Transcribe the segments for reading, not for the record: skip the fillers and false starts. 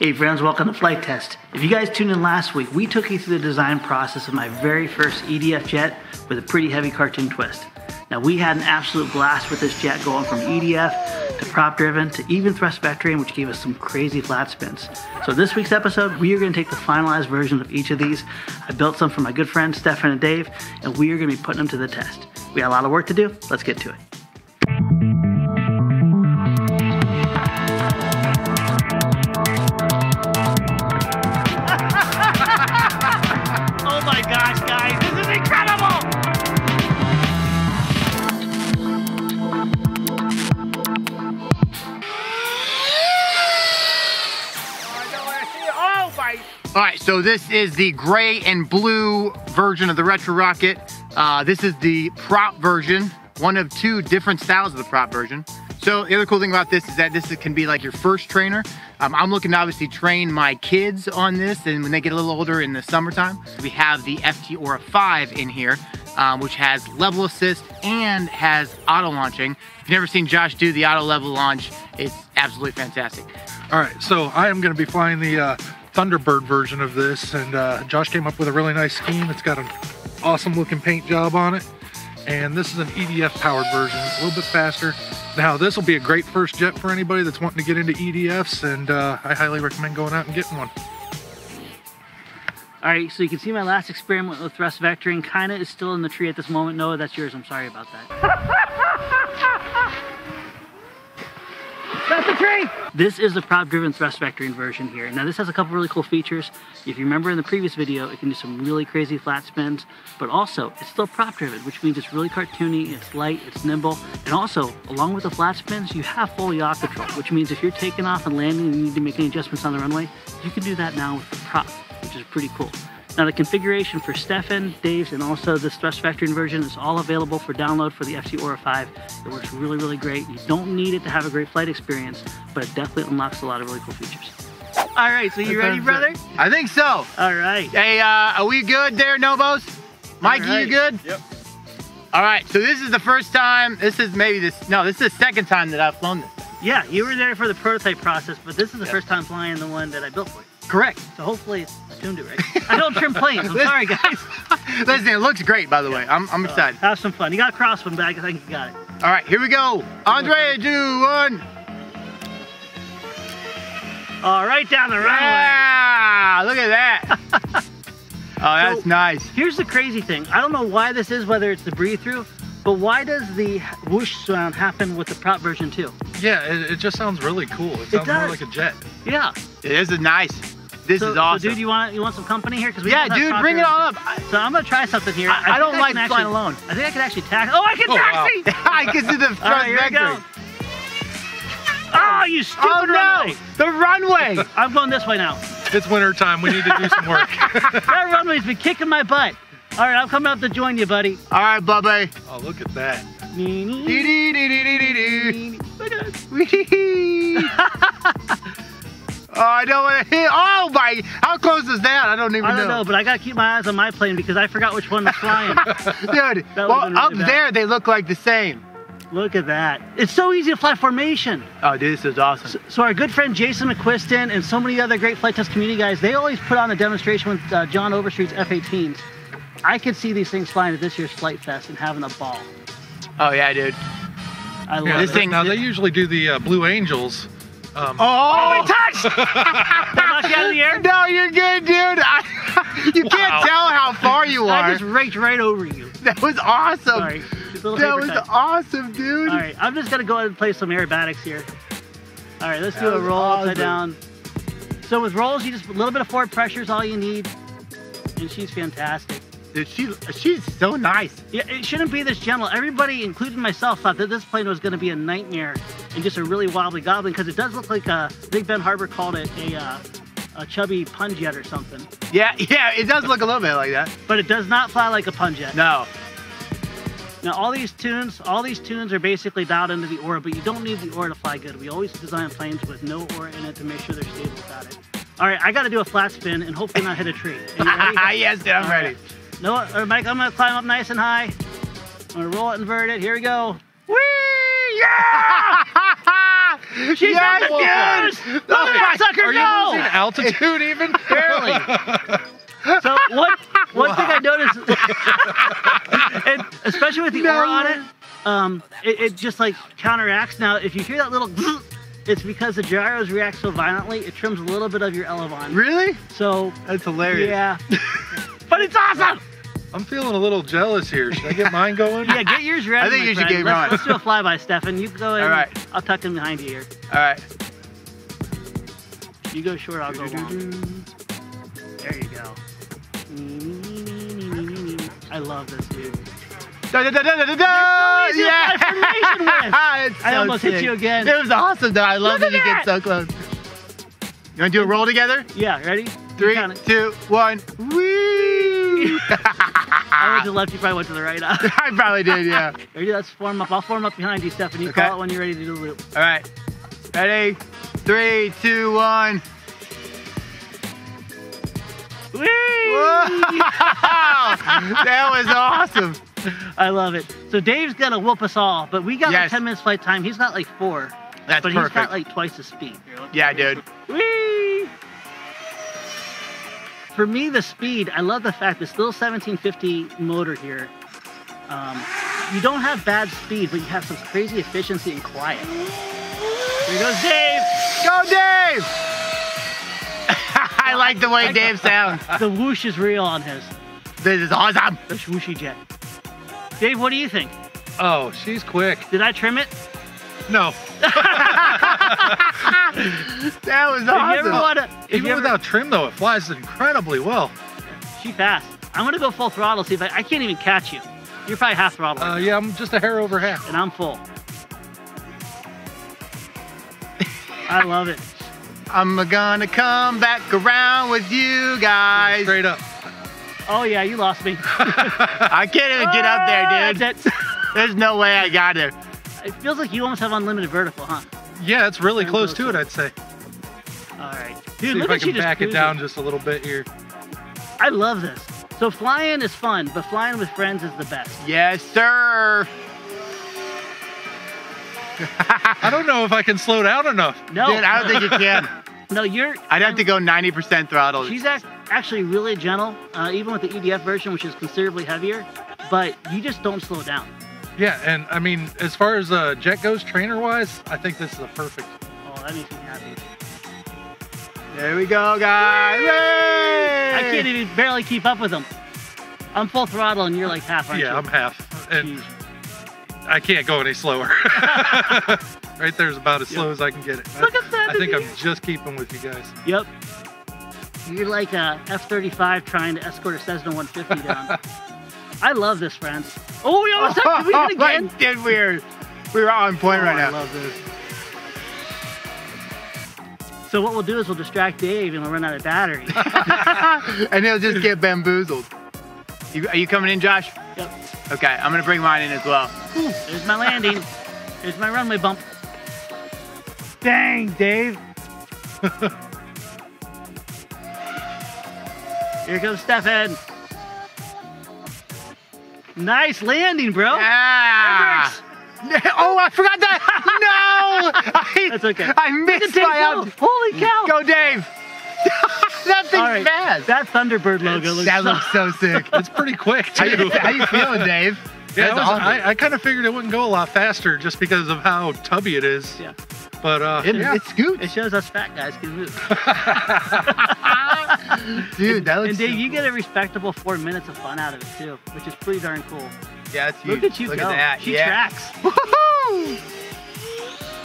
Hey friends, welcome to Flight Test. If you guys tuned in last week, we took you through the design process of my very first EDF jet with a pretty heavy cartoon twist. Now we had an absolute blast with this jet going from EDF to prop driven to even thrust vectoring, which gave us some crazy flat spins. So this week's episode, we are going to take the finalized version of each of these. I built some for my good friends Stefan and Dave, and we are going to be putting them to the test. We got a lot of work to do. Let's get to it. All right, so this is the gray and blue version of the Retro Rocket. This is the prop version, one of two different styles of the prop version. So the other cool thing about this is that this can be like your first trainer. I'm looking to obviously train my kids on this, and when they get a little older in the summertime. We have the FT Aura 5 in here, which has level assist and has auto launching. If you've never seen Josh do the auto level launch, it's absolutely fantastic. All right, so I am gonna be flying the Thunderbird version of this, and Josh came up with a really nice scheme. It's got an awesome looking paint job on it, and this is an EDF powered version. It's a little bit faster. Now this will be a great first jet for anybody that's wanting to get into EDFs, and I highly recommend going out and getting one. All right, so you can see my last experiment with thrust vectoring kind of is still in the tree at this moment. Noah, that's yours. I'm sorry about that. That's the tree! This is the prop-driven thrust vectoring version here. Now this has a couple really cool features. If you remember in the previous video, it can do some really crazy flat spins, but also it's still prop-driven, which means it's really cartoony, it's light, it's nimble, and also, along with the flat spins, you have full yaw control, which means if you're taking off and landing and you need to make any adjustments on the runway, you can do that now with the prop, which is pretty cool. Now the configuration for Stefan, Dave's, and also this thrust vectoring version is all available for download for the FC Aura 5. It works really, really great. You don't need it to have a great flight experience, but it definitely unlocks a lot of really cool features. All right, so you ready, brother? I think so. All right. Hey, are we good there, Novos? Mikey, right. You good? Yep. All right, so this is the first time, this is the second time that I've flown this thing. Yeah, you were there for the prototype process, but this is the first time flying the one that I built for you. Correct. So hopefully it's tuned it right. I don't trim planes. I'm sorry, guys. Listen, it looks great, by the way. I'm excited. Have some fun. You got a cross one back. I think you got it. All right, here we go. Andre, do one. All right, down the runway. Yeah, look at that. Oh, that's so nice. Here's the crazy thing. I don't know why this is, whether it's the breathe-through, but why does the whoosh sound happen with the prop version too? Yeah, it just sounds really cool. It sounds more like a jet. Yeah. It is nice. This is awesome. So dude, you want some company here? Cause we dude, bring it all up. So I'm gonna try something here. I don't like flying alone. I think I can actually taxi. Oh, I can taxi! Wow. I can do the front vector. Oh, you stupid runway! The runway! I'm going this way now. It's winter time. We need to do some work. That runway's been kicking my butt. All right, I'm coming up to join you, buddy. All right, Bubba. Oh, look at that. Oh, I don't want to hit. Oh my! How close is that? I don't even know. I don't know, but I gotta keep my eyes on my plane because I forgot which one was flying. Dude, well, up there they look like the same. Look at that! It's so easy to fly formation. Oh, dude, this is awesome. So our good friend Jason McQuiston and so many other great flight test community guys—they always put on a demonstration with John Overstreet's F-18s. I could see these things flying at this year's Flight Fest and having a ball. Oh yeah, dude! I love this thing. Now they usually do the Blue Angels. Oh, we touched! Knock you out of the air? No, you're good, dude. You can't tell how far you are. I just raked right over you. That was awesome. Sorry. That was awesome, dude. All right, I'm just going to go ahead and play some aerobatics here. All right, let's do a roll upside down. So with rolls, you just a little bit of forward pressure is all you need. And she's fantastic. Dude, she's so nice. Yeah, it shouldn't be this gentle. Everybody, including myself, thought that this plane was going to be a nightmare and just a really wobbly goblin, because it does look like Big Ben Harbor called it a chubby pun jet or something. Yeah, it does look a little bit like that. But it does not fly like a pun jet. No. Now all these tunes are basically dialed into the Aura, but you don't need the Aura to fly good. We always design planes with no Aura in it to make sure they're stable without it. All right, I got to do a flat spin and hopefully not hit a tree. Yes, dude, I'm ready. No, Mike, I'm gonna climb up nice and high. I'm gonna roll it, invert it. Here we go. Whee! Yeah! She's on the fuse! Look at that sucker go! no. in altitude even? Barely. So one thing I noticed, and especially with the aura on it, it just like counteracts. Now, if you hear that little, it's because the gyros react so violently, it trims a little bit of your elevon. Really? So that's hilarious. Yeah. But it's awesome! I'm feeling a little jealous here. Should I get mine going? Yeah, get yours ready. I think you should get mine. Let's do a flyby, Stefan. You go in. All right. I'll tuck him behind you here. All right. You go short, I'll go long. There you go. I love this, dude. Da, da, da, da, da, da. You're so easy to fly formation with. It's so I almost sick. Hit you again. It was awesome, though. I love that you get so close. You want to do a roll together? Yeah, ready? 3, 2, 1. Woo! I went to the left, you probably went to the right. I probably did, yeah. Ready? Let's form up. I'll form up behind you, Stefan. You call it when you're ready to do the loop. All right. Ready? 3, 2, 1. Whee! That was awesome. I love it. So Dave's gonna whoop us all, but we got like 10 minutes flight time. He's got like 4. That's perfect. But he's got like twice the speed. Here, yeah, dude. Whee! For me, the speed. I love the fact this little 1750 motor here. You don't have bad speed, but you have some crazy efficiency and quiet. Here goes Dave. Go, Dave! I like the way Dave sounds. The whoosh is real on his. This is awesome. The swooshy jet. Dave, what do you think? Oh, she's quick. Did I trim it? No. That was awesome. Even without trim, though, it flies incredibly well. She fast. I'm going to go full throttle. See if I can't even catch you. You're probably half throttle. Yeah, I'm just a hair over half. And I'm full. I love it. I'm gonna come back around with you guys. Yeah, straight up. Oh yeah, you lost me. I can't even get up there, dude. That's it. There's no way I got there. It feels like you almost have unlimited vertical, huh? Yeah, it's really close to it, I'd say. All right. Dude, see if I can back it down just a little bit here. I love this. So flying is fun, but flying with friends is the best. Yes, sir. I don't know if I can slow down enough. No. Dude, I don't think you can. No, you're... I'd have to go 90% throttle. She's actually really gentle, even with the EDF version, which is considerably heavier, but you just don't slow down. Yeah, and I mean, as far as jet goes, trainer-wise, I think this is a perfect... Oh, that makes me happy. There we go, guys. Yay! I can't even barely keep up with them. I'm full throttle, and you're like half, aren't you? Yeah, I'm half. And I can't go any slower. Right there's about as slow as I can get it. Look at that. I think I'm just keeping with you guys. Yep. You're like a F-35 trying to escort a Cessna 150 down. I love this, friends. Oh, we almost had to do it again. Did we were on point right now. I love this. So what we'll do is we'll distract Dave and we'll run out of battery. And he'll just get bamboozled. Are you coming in, Josh? Yep. Okay, I'm gonna bring mine in as well. Ooh, there's my landing. There's my runway bump. Dang, Dave. Here comes Stefan. Nice landing, bro. Yeah. Oh, I forgot that. No. That's okay. I missed my up. Holy cow. Go, Dave. That thing's fast. That Thunderbird logo looks That looks so sick. It's pretty quick, too. How you feeling, Dave? Yeah, awesome. I kind of figured it wouldn't go a lot faster just because of how tubby it is. Yeah. But it scoots. It shows us fat guys can move. Dude, that looks so Dave, cool. You get a respectable 4 minutes of fun out of it, too, which is pretty darn cool. Yeah, that's huge. Look at you go. At that. She tracks. Woo-hoo!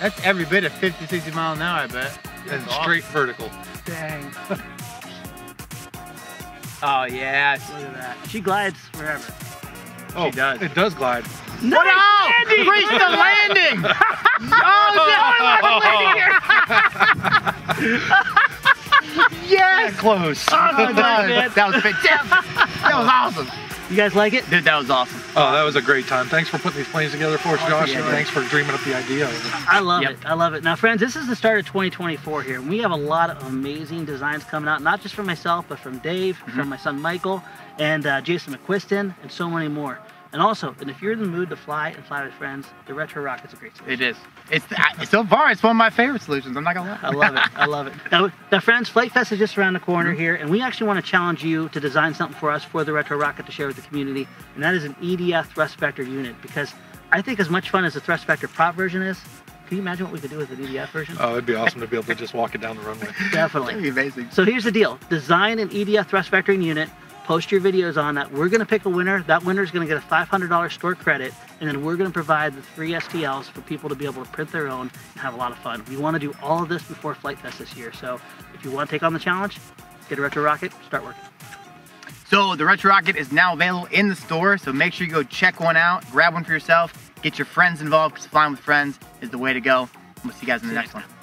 That's every bit of 50, 60 miles an hour, I bet. And straight vertical. Dang. Oh, yeah. Look at that. She glides forever. Oh, she does. It does glide. No! Landing! Reach the landing! Oh, no! Yes! That close. Oh, my God. That was fantastic. That was awesome. You guys like it? Dude, that was awesome. Oh, that was a great time. Thanks for putting these planes together for us, Josh. And thanks for dreaming up the idea. I love it. I love it. Now, friends, this is the start of 2024 here. We have a lot of amazing designs coming out, not just from myself, but from Dave, from my son Michael, and Jason McQuiston, and so many more. And also, and if you're in the mood to fly and fly with friends, the Retro Rocket's a great solution. It is. So far, it's one of my favorite solutions. I'm not going to lie. I love it. I love it. Now, friends, Flight Fest is just around the corner here, and we actually want to challenge you to design something for us for the Retro Rocket to share with the community, and that is an EDF thrust vector unit, because I think as much fun as the thrust vector prop version is, can you imagine what we could do with an EDF version? Oh, it'd be awesome to be able to just walk it down the runway. Definitely. That'd be amazing. So here's the deal. Design an EDF thrust vectoring unit. Post your videos on that. We're going to pick a winner. That winner is going to get a $500 store credit, and then we're going to provide the 3 STLs for people to be able to print their own and have a lot of fun. We want to do all of this before Flight Fest this year. So if you want to take on the challenge, get a Retro Rocket, start working. So the Retro Rocket is now available in the store, so make sure you go check one out, grab one for yourself, get your friends involved, because flying with friends is the way to go. And we'll see you guys in the next one.